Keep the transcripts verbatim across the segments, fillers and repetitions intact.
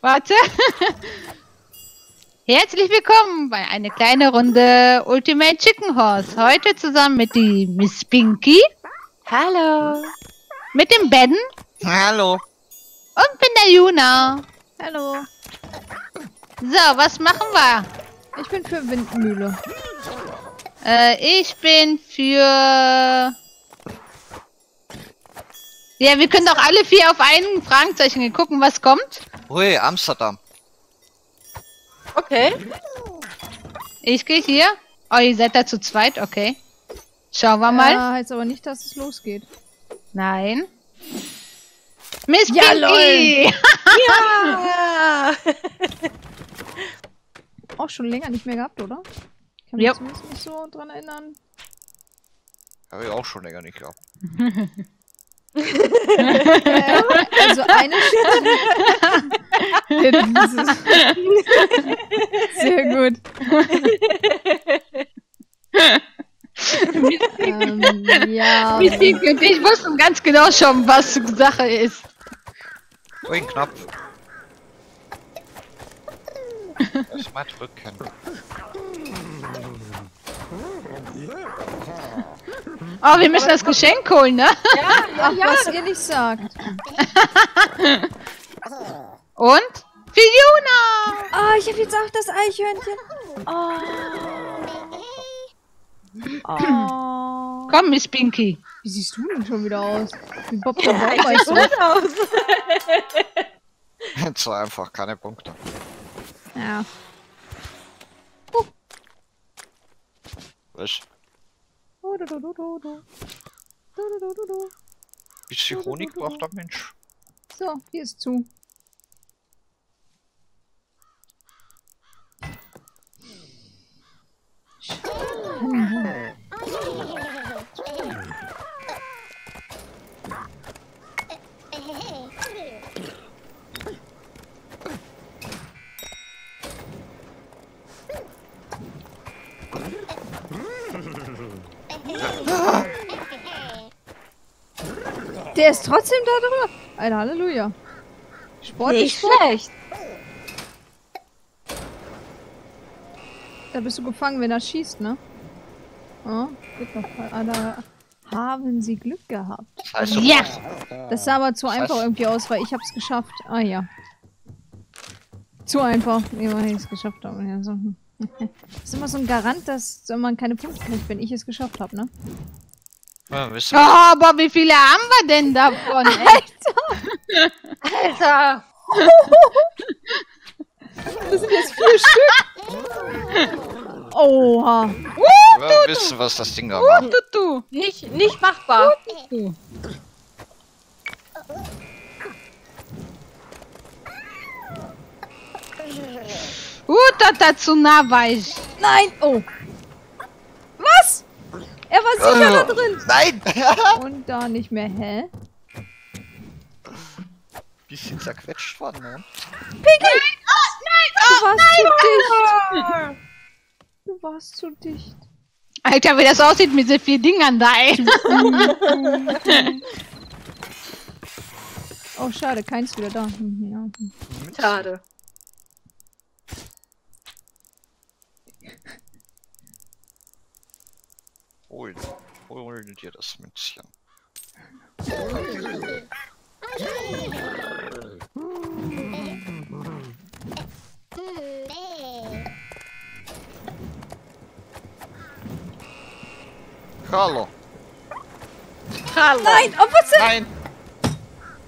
Warte. Herzlich willkommen bei einer kleinen Runde Ultimate Chicken Horse. Heute zusammen mit die Miss Pinky. Hallo. Mit dem Ben. Hallo. Und mit der Juna. Hallo. So, was machen wir? Ich bin für Windmühle. Äh, ich bin für... Ja, wir können doch alle vier auf einen Fragezeichen gehen. Gucken, was kommt. Ui, Amsterdam. Okay. Ich gehe hier. Oh, ihr seid da zu zweit, okay. Schauen wir mal. Ja, heißt aber nicht, dass es losgeht. Nein. Miss ja, Pinky! Ja! Auch schon länger nicht mehr gehabt, oder? Ich kann mich zumindest nicht so dran erinnern. Habe ich auch schon länger nicht gehabt. äh, also eine Stunde. Sehr gut. ähm, ja. Ich wusste ganz genau schon, was Sache ist. Ui, knapp. Erstmal drücken. Oh, wir müssen das Geschenk holen, ne? Ja, ja, ja. Was ihr nicht sagt. Und? Für Juna! Oh, ich hab jetzt auch das Eichhörnchen. Oh. Oh. Komm, Miss Pinky. Wie siehst du denn schon wieder aus? Wie Bob der Baum, ja, so aus. So einfach, keine Punkte. Ja. Uh. Was? Bisschen Honig braucht der Mensch. So, hier ist zu. Der ist trotzdem da drüber. Alter, Halleluja. Sport nicht ist schlecht. Da bist du gefangen, wenn er schießt, ne? Oh, geht noch. Alter, haben sie Glück gehabt. Scheiße. Ja! Das sah aber zu Scheiße. einfach irgendwie aus, weil ich hab's geschafft. Ah ja. Zu einfach. Immerhin hätte ich's geschafft, aber ja, so. Das ist immer so ein Garant, dass man keine Punkte kriegt, wenn ich es geschafft habe, ne? Ja, oh, aber wie viele haben wir denn davon? Alter! Alter! Das sind jetzt vier Stück! Oha! Uh, ja, du, wissen, was das Ding da uh, macht. Du, du. Nicht, nicht machbar! Uh, du, du. Guter dazu nah war ich. Nein! Oh! Was? Er war sicher da drin! Nein! Und da nicht mehr, hä? Bisschen zerquetscht worden, ne? Pinky! Oh, nein! Oh, du warst nein! zu dicht! Du warst zu dicht. Alter, wie das aussieht mit so vielen Dingern da, ey! Oh, schade, keins wieder da. Ja. Schade. Hol, hol dir das Mützchen. Hallo. Hallo. Nein, oh, was denn? Nein. Oh,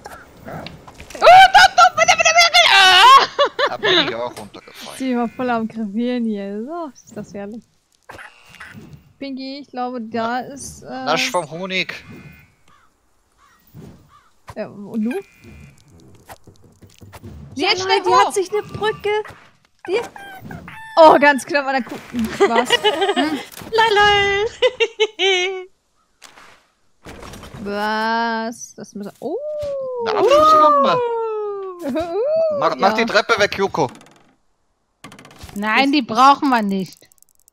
doch, doch, bitte, bitte, bitte. Da bin ich auch runtergefallen. Sie war voll am Gravieren hier. So, ist das herrlich. Pinky, ich glaube, da ist. Äh Nasch vom Honig. Äh, und du? Die, ja, nein, die hat sich eine Brücke. Die... Oh, ganz knapp an der Kuh. Was? Hm? Was? Das muss. Oh! Eine Abschlussrampe. Uh, mach, ja. mach die Treppe weg, Yuko. Nein, die brauchen wir nicht.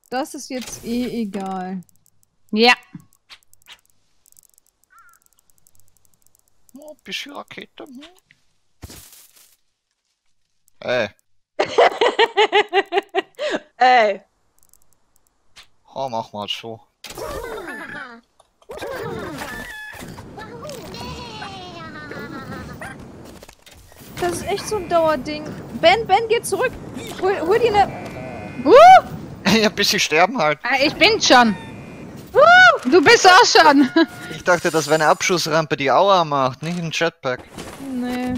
Das ist jetzt eh egal. Ja. Oh, bisschen Rakete. Ey. Ey. Oh, mach mal schon. Das ist echt so ein Dauerding. Ben, Ben, geh zurück. Hol, hol dir eine... Uh! Ja, bis sie sterben halt. Ich bin schon. Uh! Du bist auch schon. Ich dachte, das wäre eine Abschussrampe, die Aua macht, nicht ein Jetpack. Nee.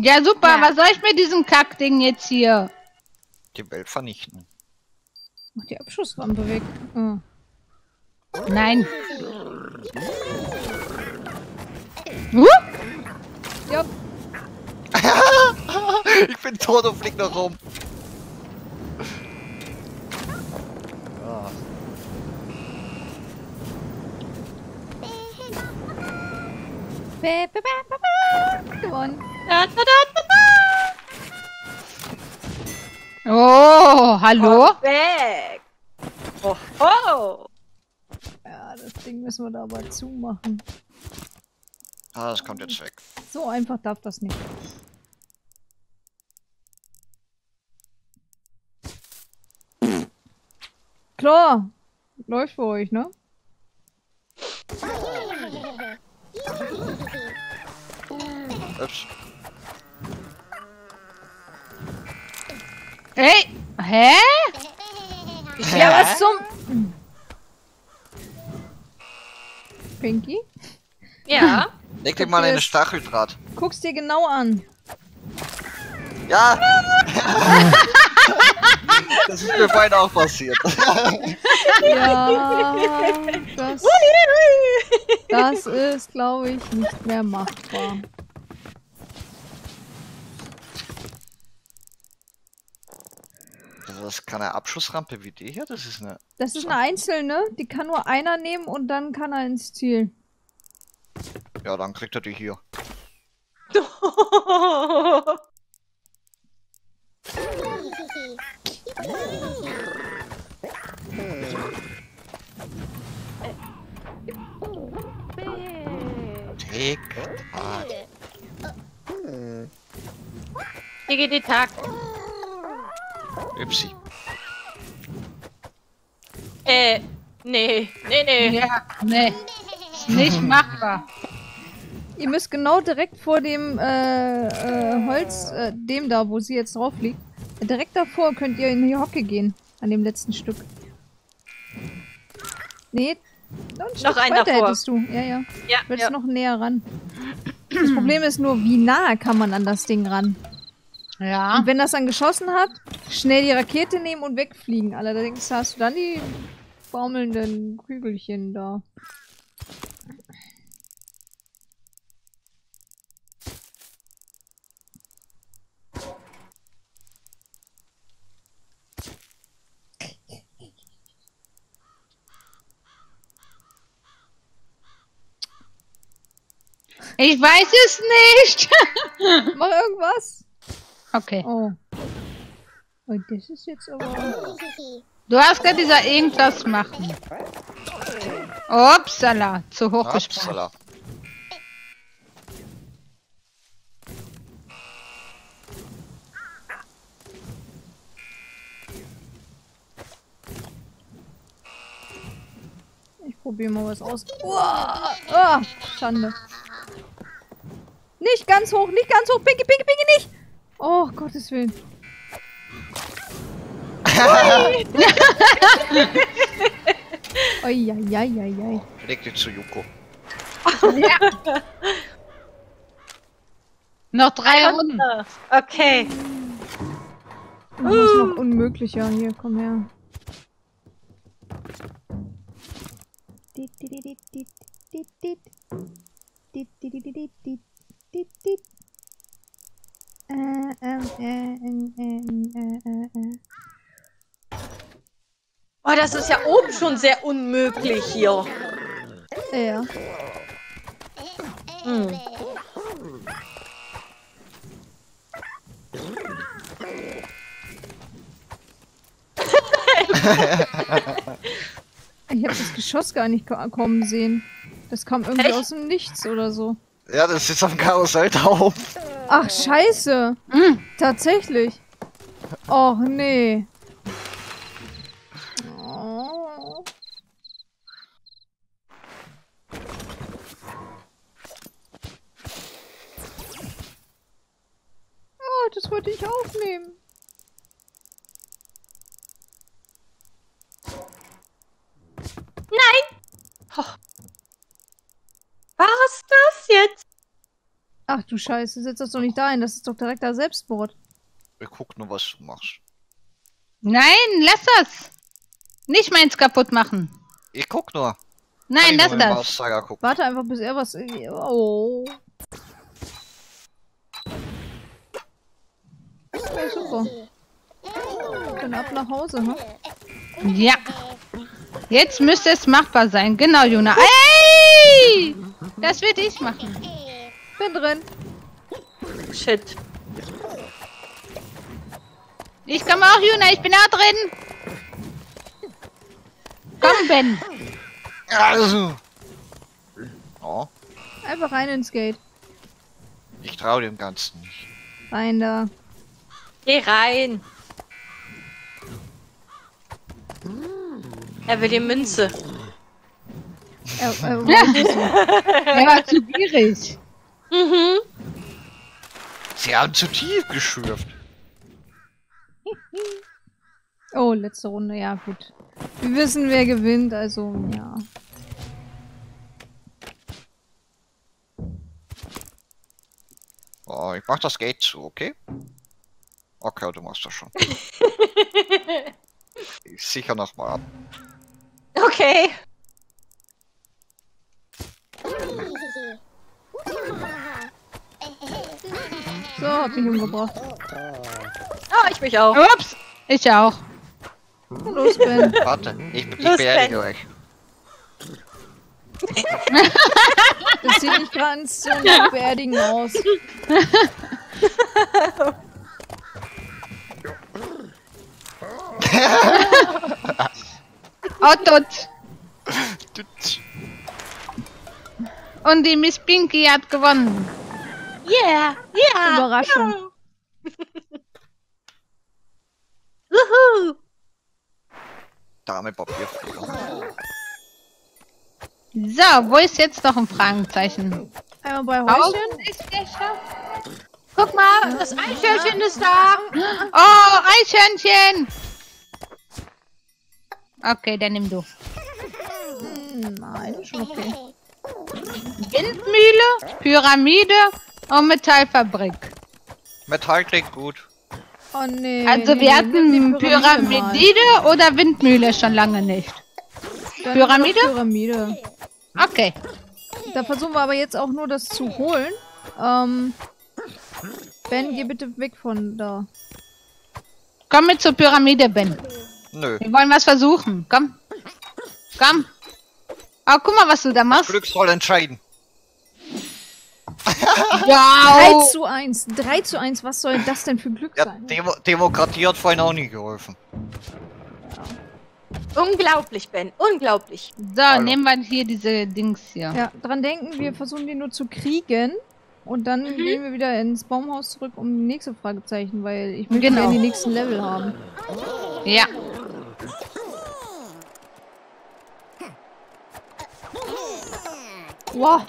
Ja, super, ja. Was soll ich mit diesem Kackding jetzt hier? Die Welt vernichten. Mach die Abschussrampe weg. Oh. Nein. Uh? Ja. Ich bin tot und flieg noch rum. Oh. Gewonnen. Da, da, da, da. Oh, hallo? Perfekt. Oh, oh. Ja, das Ding müssen wir da aber zumachen. Ah, das kommt jetzt weg. So einfach darf das nicht. Klar, läuft für euch, ne? Ups. Hey! Hä? Ich will was zum... Pinky? Ja? Leg dir mal eine Stacheldraht. Guck's dir genau an. Ja! Das ist mir vorhin auch passiert. Ja, das, das ist, glaube ich, nicht mehr machbar. Das kann eine Abschussrampe wie die hier? Das ist eine... Das ist eine einzelne. Die kann nur einer nehmen und dann kann er ins Ziel. Ja, dann kriegt er die hier. Tick-Tack. Tick-Tack. Upsi. Äh, nee, nee, nee. Ja, nee. Ist nicht machbar. Ihr müsst genau direkt vor dem äh, äh, Holz, äh, dem da, wo sie jetzt drauf liegt, direkt davor könnt ihr in die Hocke gehen. An dem letzten Stück. Nee, noch ein Stück weiter hättest du. Ja, ja. Ja, willst ja. Noch näher ran. Das Problem ist nur, wie nah kann man an das Ding ran? Ja. Und wenn das dann geschossen hat, schnell die Rakete nehmen und wegfliegen. Allerdings hast du dann die baumelnden Kügelchen da. Ich weiß es nicht! Mach irgendwas! Okay. Oh. Und das ist jetzt aber... Du hast gerade dieser irgendwas machen. Upsala, zu hoch gesprungen. Ich probiere mal was aus. Uah, ah, Schande. Nicht ganz hoch, nicht ganz hoch. Pinky, Pinky, Pinky, nicht! Oh, Gottes Willen. Oi, oi, oi, oi, oi. Leg dich zu Yuko. Ja. Noch drei Runden. Okay. Oh, das ist noch unmöglicher. Hier, komm her. Dit, dit, dit, dit, dit, dit. Dit, dit, dit, dit, dit. Dit, dit. Äh, äh, äh, äh, äh, äh. Oh, das ist ja oben schon sehr unmöglich hier. Ja. Hm. Ich habe das Geschoss gar nicht kommen sehen. Das kam irgendwie Echt? aus dem Nichts oder so. Ja, das ist auf dem Karussell drauf. Ach, scheiße. Mhm. Tatsächlich. Och, nee. Oh. Oh, das wollte ich aufnehmen. Nein! Oh. War es das jetzt? Ach du Scheiße, setz das doch nicht dahin. Das ist doch direkter Selbstmord. Ich guck nur, was du machst. Nein, lass das! Nicht meins kaputt machen. Ich guck nur. Nein, lass das. Warte einfach, bis er was... Oh. Ja, super. Dann ab nach Hause, ne? Huh? Ja. Jetzt müsste es machbar sein. Genau, Juna. Ey! Das würde ich machen. Bin drin. Shit. Ich komme auch, Juna. Ich bin auch drin. Komm, Ben. Also. Oh. Einfach rein ins Gate. Ich traue dem Ganzen nicht. Rein da. Geh rein. Er will die Münze. Er, er, er war zu gierig. Mhm. Sie haben zu tief geschürft. Oh, letzte Runde, ja gut. Wir wissen, wer gewinnt, also ja. Oh, ich mach das Gate zu, okay? Okay, du machst das schon. Ich sichere nochmal ab. Okay. So, hab ihn umgebracht. Ah, ich mich auch. Ups! Ich auch. Los, Ben. Warte, ich, ich beerdige euch. Das sieht nicht ganz so nach Beerdigen aus. Ottot. Und die Miss Pinky hat gewonnen. Yeah, yeah. Überraschung. Wuhu. Dame Papier. So, wo ist jetzt noch ein Fragenzeichen? Einmal bei Häuschen. Guck mal, das Eichhörnchen ist da. Oh, Eichhörnchen. Okay, dann nimm du. Nein, schon okay. Windmühle, Pyramide und Metallfabrik. Metall klingt gut. Oh nee. Also wir hatten Pyramide oder Windmühle schon lange nicht. Pyramide? Pyramide. Okay. Da versuchen wir aber jetzt auch nur das zu holen. Ähm, Ben, geh bitte weg von da. Komm mit zur Pyramide, Ben. Nö. Wir wollen was versuchen. Komm. Komm. Oh, guck mal, was du da machst. Glück soll entscheiden. Wow. drei zu eins. drei zu eins. Was soll das denn für Glück ja, sein? Demo Demokratie hat vorhin auch nie geholfen. Ja. Unglaublich, Ben. Unglaublich. So, Hallo. nehmen wir hier diese Dings hier. Ja, dran denken, wir versuchen die nur zu kriegen. Und dann mhm. gehen wir wieder ins Baumhaus zurück, um die nächste Fragezeichen, weil ich will gerne die nächsten Level haben. Ja. Wow.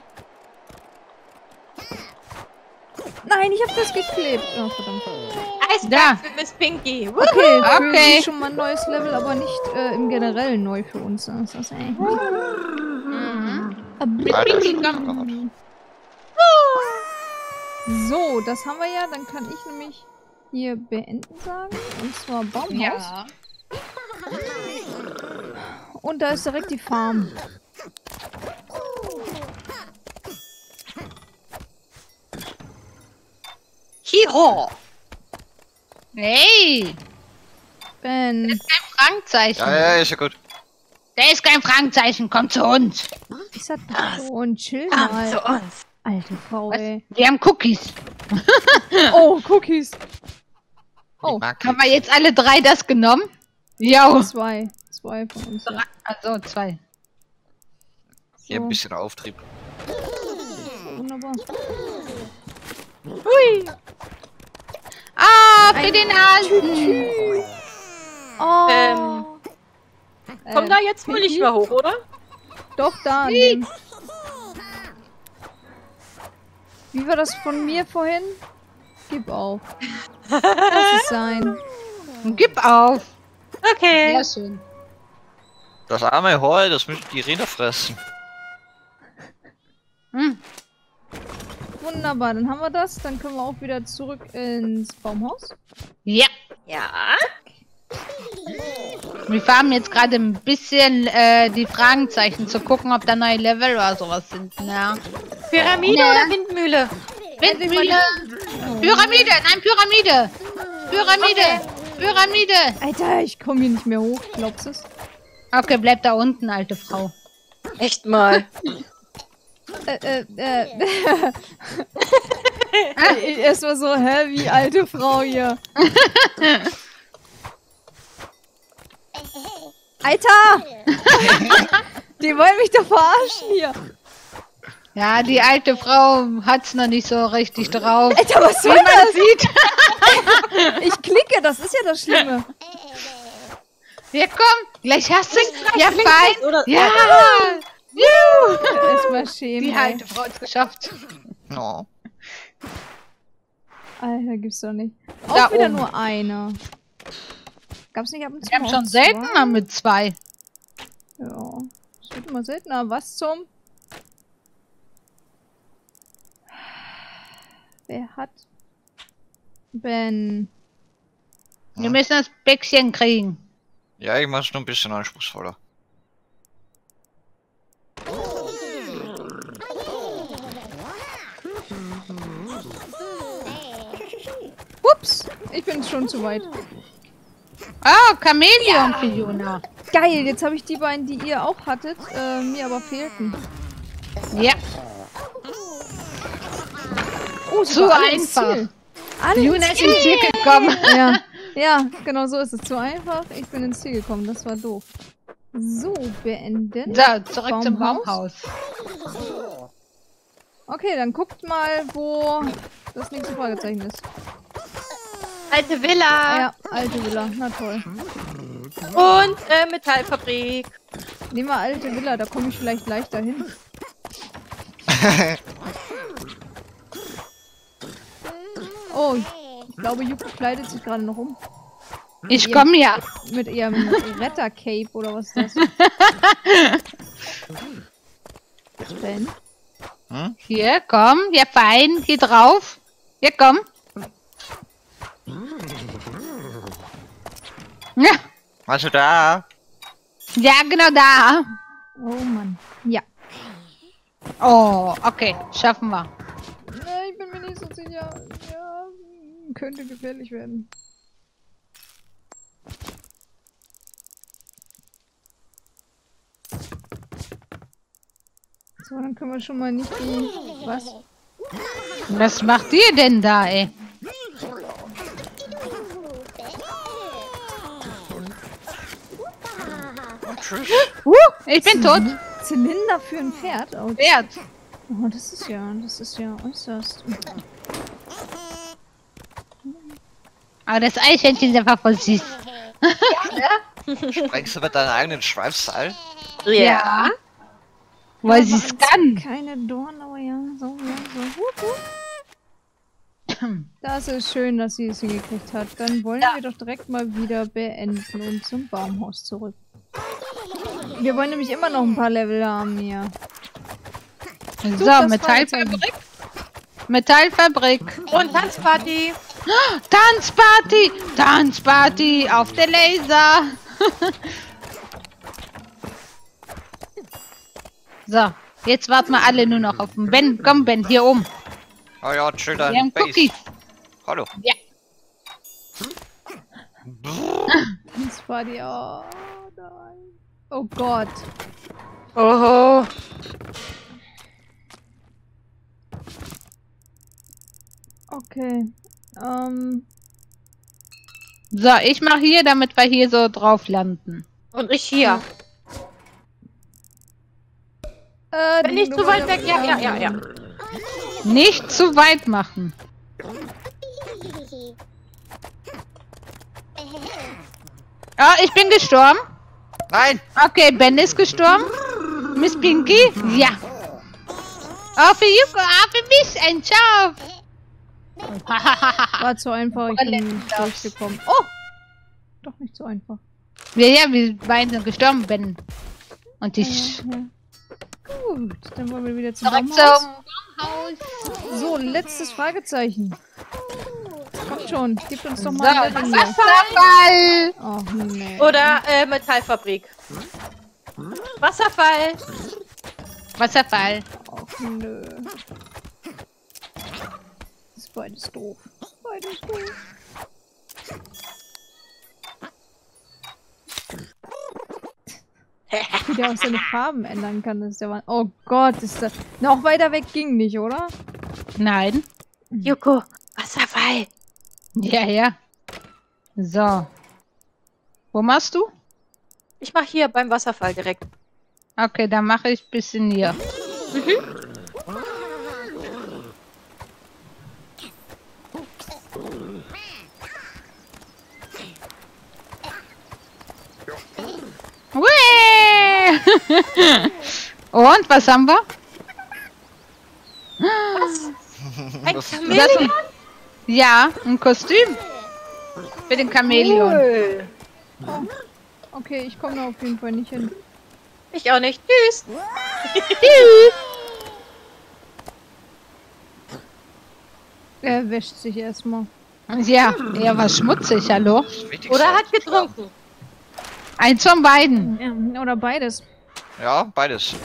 Nein, ich hab das geklebt. Oh, verdammt. Eisberg für Miss Pinky. Woohoo. Okay, für okay. Sie schon mal ein neues Level, aber nicht äh, im Generellen neu für uns. Das ist echt. Mhm. Miss Pinky kommt. So, das haben wir ja. Dann kann ich nämlich hier beenden sagen. Und zwar Baumhaus. Ja. Und da ist direkt die Farm. Hiro! Hey! Ben. Der ist kein Fragezeichen. Ja, ja, ist ja gut. Der ist kein Fragezeichen, komm zu uns! Ich sag so und chill mal. Komm zu uns! Alte Frau, was? Ey. Wir haben Cookies. Oh, Cookies. Oh, haben wir jetzt alle drei das genommen? Ja. Zwei. Zwei von uns. Ja. Also zwei. So. Ja, ein bisschen Auftrieb. Wunderbar. Hui! Ah, für den Alten! Oh. Ähm. Komm äh, da jetzt wohl nicht mehr hoch, oder? Doch, da. Wie war das von mir vorhin? Gib auf. Das ist sein. Gib auf. Okay. Sehr schön. Das arme Heu, das müssen die Rinder fressen. Hm. Wunderbar, dann haben wir das. Dann können wir auch wieder zurück ins Baumhaus. Ja. Ja. Wir farmen jetzt gerade ein bisschen äh, die Fragenzeichen, zu gucken, ob da neue Level oder sowas sind. Ja. Pyramide ja. Oder Windmühle? Windmühle. Pyramide, nein, Pyramide. Pyramide, okay. Pyramide. Alter, ich komme hier nicht mehr hoch, glaubst du es? Okay, bleib da unten, alte Frau. Echt mal. äh, äh, äh. Erst mal so, hä, wie alte Frau hier. Alter! Die wollen mich doch verarschen hier. Ja, die alte Frau hat's noch nicht so richtig drauf. Alter, was soll das? Sieht. Ich klicke, das ist ja das Schlimme. Ja, komm, gleich hast du. Ja, fein. Oder ja! Erstmal schämen. Die alte Frau hat's geschafft. Oh. Alter, gibt's doch nicht. Auch da wieder oben. Nur einer. Gab's nicht ab und zu? Wir haben schon seltener mit zwei. Ja, es wird immer seltener. Was zum? Wer hat? Ben. Wir hm. müssen das Bäckchen kriegen. Ja, ich mach's nur ein bisschen anspruchsvoller. Ups, ich bin schon zu weit. Ah, Chamäleon für Juna. Geil, jetzt habe ich die beiden, die ihr auch hattet, äh, mir aber fehlten. Ja. Oh, zu einfach. Juna ist ins Ziel gekommen. Ja. Ja, genau so ist es. Zu einfach. Ich bin ins Ziel gekommen. Das war doof. So, beenden. So, zurück Baumhaus. Zum Baumhaus. Okay, dann guckt mal, wo das nächste Fragezeichen ist. Alte Villa! Ja, alte Villa, na toll. Und äh, Metallfabrik. Nehmen wir alte Villa, da komme ich vielleicht leichter hin. Oh, ich glaube, Yuko kleidet sich gerade noch um. Ich komme ja. Mit ihrem Rettercape oder was ist das? Ben? Hm? Hier, komm, ja fein, hier drauf. Hier, komm. Ja. Warst du da? Ja, genau da. Oh Mann. Ja. Oh, okay. Schaffen wir. Nee, ich bin mir nicht so sicher. Ja, könnte gefährlich werden. So, dann können wir schon mal nicht die... Was? Was macht ihr denn da, ey? Uh, ich bin tot. Zylinder für ein Pferd. Oh, Pferd. Oh, das ist ja, das ist ja äußerst. Aber das Eichhörnchen ist einfach voll süß. Ja. Sprengst du mit deinem eigenen Schweifseil? Ja. Ja. Weil sie es kann. Keine Dorn, aber ja, so, ja, so. Das ist schön, dass sie es hingekriegt hat. Dann wollen ja. wir doch direkt mal wieder beenden und zum Baumhaus zurück. Wir wollen nämlich immer noch ein paar Level haben hier. So, Metallfabrik. Metallfabrik. Und Tanzparty. Tanzparty. Tanzparty auf der Laser. So, jetzt warten wir alle nur noch auf den Ben. Komm, Ben, hier oben. Oh ja, schön dein wir haben Base. Cookies. Hallo. Ja. Tanzparty, oh nein. Oh Gott. Oho. Okay. Ähm. So, ich mache hier, damit wir hier so drauf landen. Und ich hier. Äh, Wenn nicht zu weit weg, ja, ja, ja, ja. Nicht zu weit machen. Ah, oh, ich bin gestorben. Nein. Okay, Ben ist gestorben. Miss Pinky? Ja. Oh, für Yuko, ah, für mich ein Ciao. War zu einfach, ich bin durchgekommen. Oh! Doch nicht so einfach. Ja, ja, wir beiden sind gestorben, Ben. Und ich. Ja, ja. Gut, dann wollen wir wieder zum Baumhaus. Baumhaus. So, letztes Fragezeichen. Kommt schon, gib uns doch mal so, einen Wasserfall! Oh, nee. Oder äh, Metallfabrik. Wasserfall! Wasserfall. Oh, nö. Das ist beides doof. Beides doof. Wie der auch seine Farben ändern kann, das ist ja... Oh Gott, ist das... Noch weiter weg ging nicht, oder? Nein. Yuko, Wasserfall! Ja, ja. So. Wo machst du? Ich mach hier, beim Wasserfall direkt. Okay, dann mache ich ein bisschen hier. Mhm. Und was haben wir? Was? Ein Chamäleon? Ja, ein Kostüm. Für den Chamäleon. Cool. Oh. Okay, ich komme da auf jeden Fall nicht hin. Ich auch nicht. Tschüss. Tschüss. Er wäscht sich erstmal. Ja, er war schmutzig, hallo? Oder hat getrunken. Eins von beiden. Ja, oder beides. Ja, beides.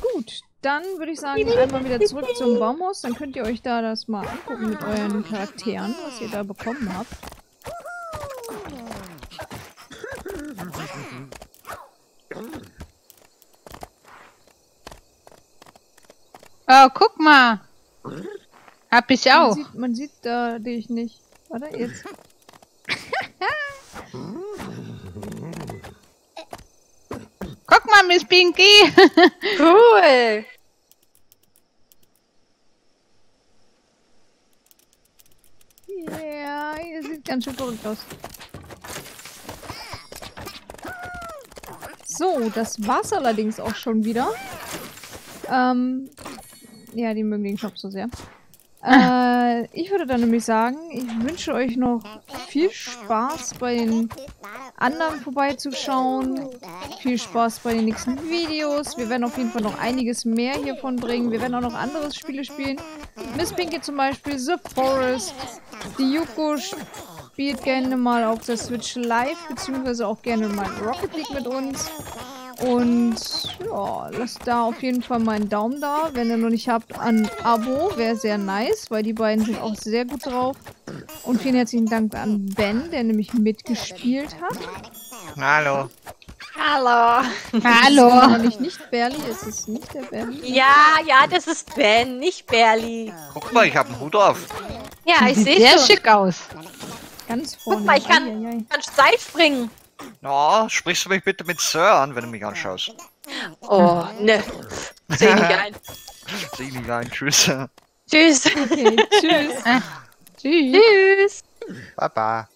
Gut, dann würde ich sagen, einmal wieder zurück zum Baumhaus. Dann könnt ihr euch da das mal angucken mit euren Charakteren, was ihr da bekommen habt. Oh, guck mal. Hab ich auch. Man sieht, man sieht da dich nicht. Warte, jetzt. Guck mal, Miss Pinky! Cool! Ja, yeah, ihr sieht ganz schön verrückt aus. So, das war's allerdings auch schon wieder. Ähm, ja, die mögen den Shop so sehr. Äh, ich würde dann nämlich sagen, ich wünsche euch noch viel Spaß bei den anderen vorbeizuschauen. Viel Spaß bei den nächsten Videos. Wir werden auf jeden Fall noch einiges mehr hiervon bringen. Wir werden auch noch andere Spiele spielen. Miss Pinky zum Beispiel, The Forest. Die Yuko spielt gerne mal auf der Switch Live, beziehungsweise auch gerne mal Rocket League mit uns. Und ja, lasst da auf jeden Fall mal einen Daumen da. Wenn ihr noch nicht habt, ein Abo wäre sehr nice, weil die beiden sind auch sehr gut drauf. Und vielen herzlichen Dank an Ben, der nämlich mitgespielt hat. Hallo. Hallo. Hallo. Hallo. Nicht, nicht Berli, ist es nicht der Berli? Ja, ja, das ist Ben, nicht Berli. Guck mal, ich habe einen Hut auf. Ja, ich sehe sehr schick aus. Ganz vorne. Guck mal, ich kann, ai, ai, ai. kann steil springen. Na, no, sprichst du mich bitte mit Sir an, wenn du mich anschaust? Oh, ne. Seh nicht ein. Seh nicht ein, tschüss. Tschüss. Okay, tschüss. Tschüss. Tschüss. Baba.